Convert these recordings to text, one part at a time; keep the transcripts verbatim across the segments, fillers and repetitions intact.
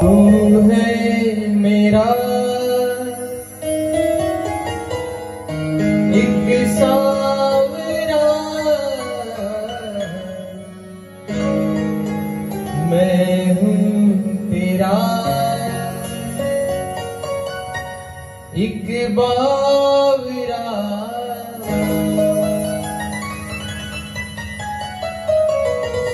तू है मेरा एक सावरा मैं हूँ तेरा एक बावरा।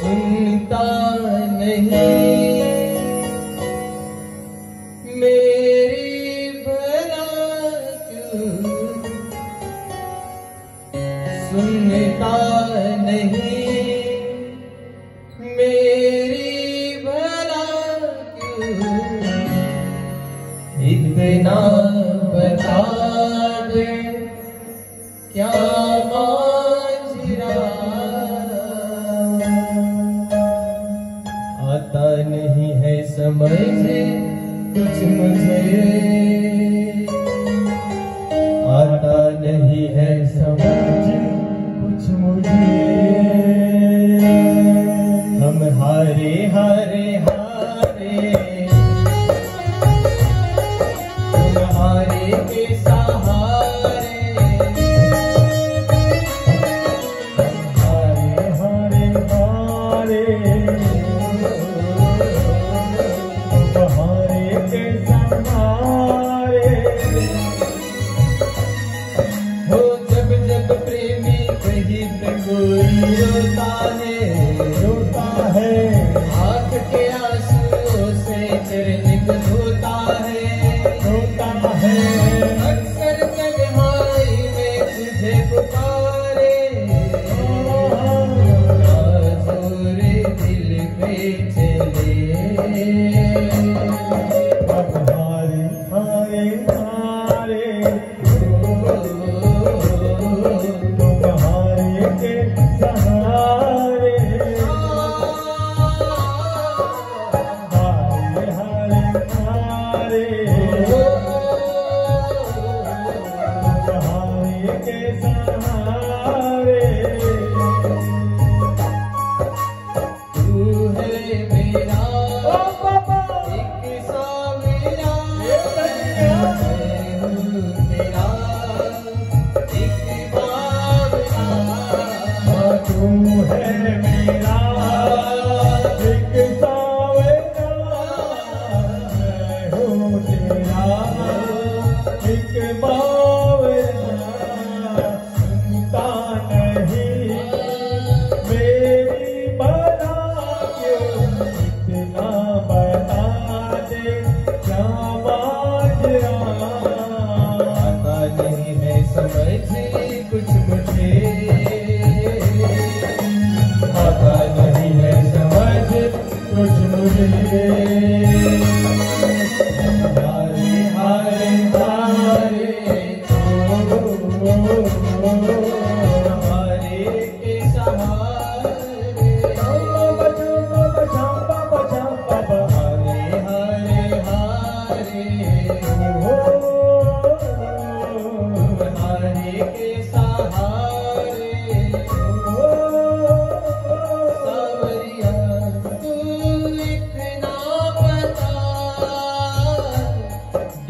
सुनता नहीं सुनता नहीं मेरी भला क्यों, इतना बता दे क्या माजरा। आता नहीं है समझ कुछ मुझे, आता नहीं है समझ मुझे। हम हारे हारे हारे तुम्हारे के सहारे, हारे हारे हारे तुम्हारे के सहारे। हो जब जब प्रेमी रोता है रोता है आँख के आंसुओं से चरण धोता है धोता है। अक्सर जगहाई में तुझे पुकारे जोरे दिल पे चले। अब हारे हारे हारे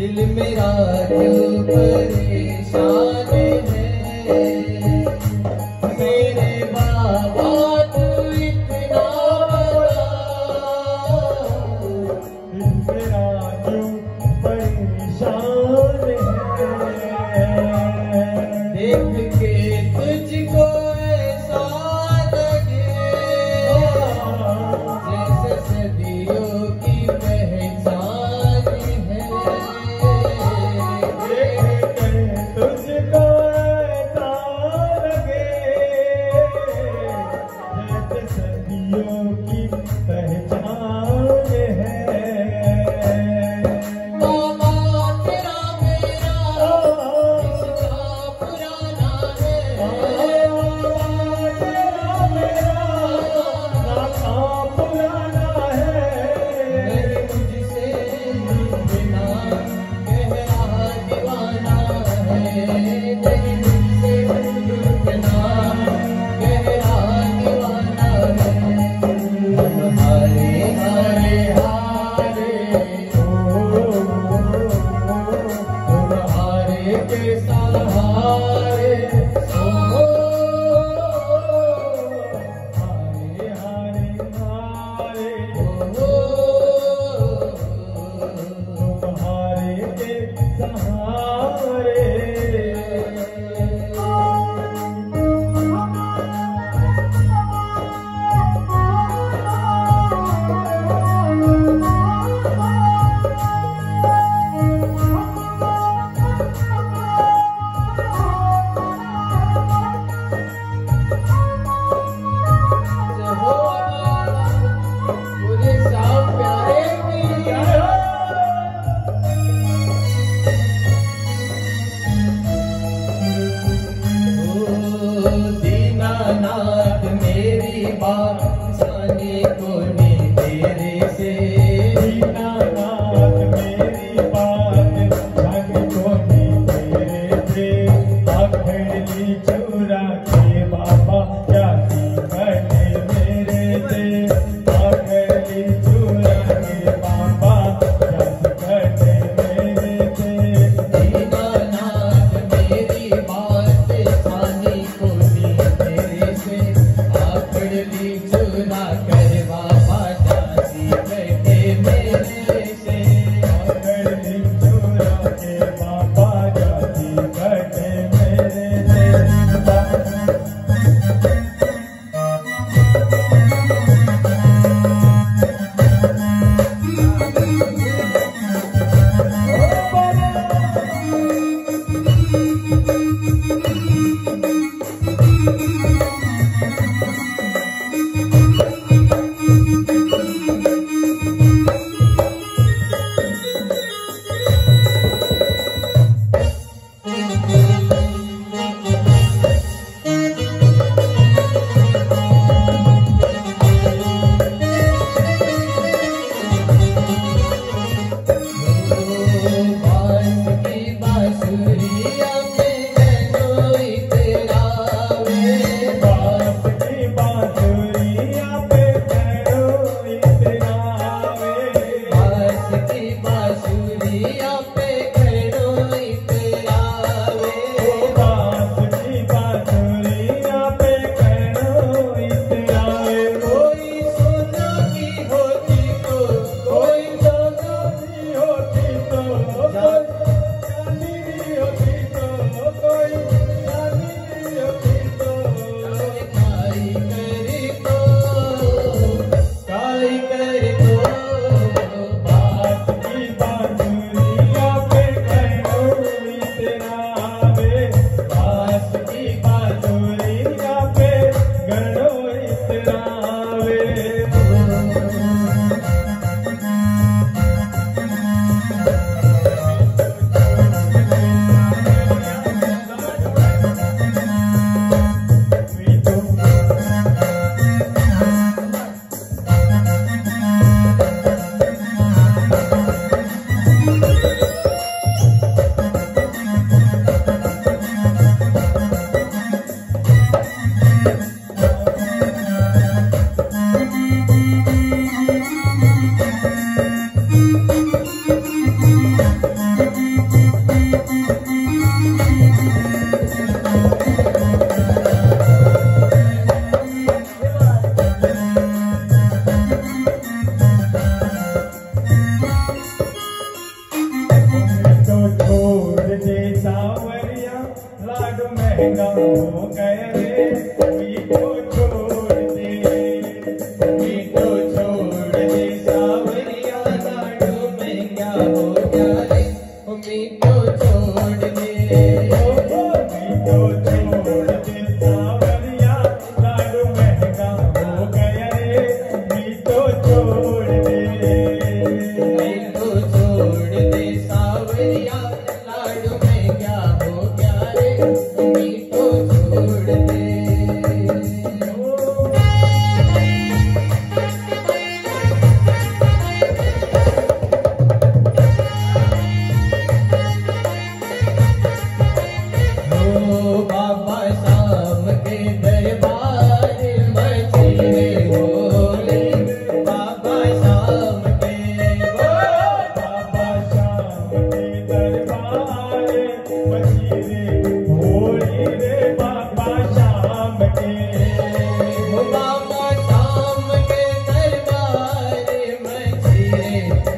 दिल मेरा क्यों परेशान है मेरे बाबा, तू इतना दिल मेरा क्यों परेशान है। देख के तुझको ऐसा लगे जैसे सदियों की पहचान है।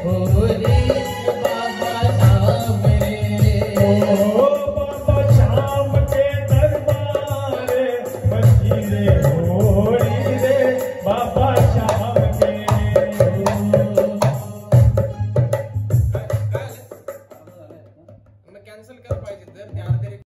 Oh,